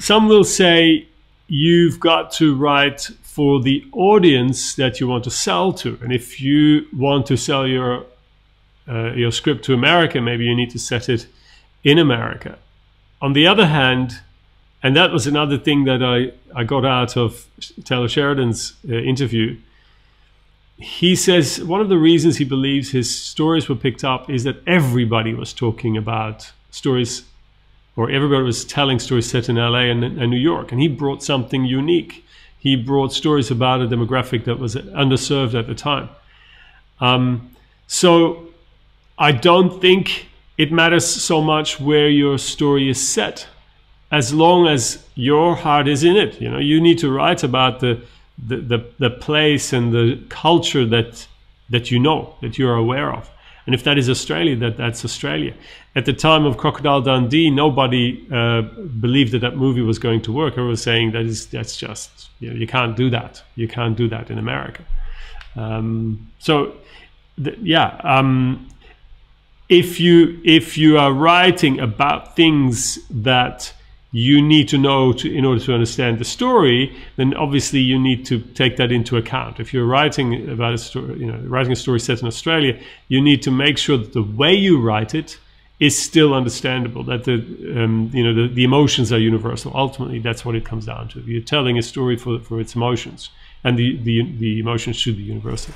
Some will say you've got to write for the audience that you want to sell to. And if you want to sell your script to America, maybe you need to set it in America. On the other hand, and that was another thing that I got out of Taylor Sheridan's interview, he says one of the reasons he believes his stories were picked up is that everybody was talking about stories, or everybody was telling stories set in LA and New York, and he brought something unique. He brought stories about a demographic that was underserved at the time. So I don't think it matters so much where your story is set, as long as your heart is in it. You know, you need to write about the place and the culture that you know, that you are aware of. And if that is Australia, that's Australia. At the time of Crocodile Dundee, nobody believed that that movie was going to work. Everyone was saying that's just, you know, you can't do that. You can't do that in America. If you are writing about things that you need to know in order to understand the story, then obviously you need to take that into account. If you're writing about a story, you know, writing a story set in Australia, you need to make sure that the way you write it is still understandable, that the emotions are universal. Ultimately, that's what it comes down to. You're telling a story for its emotions, and the emotions should be universal.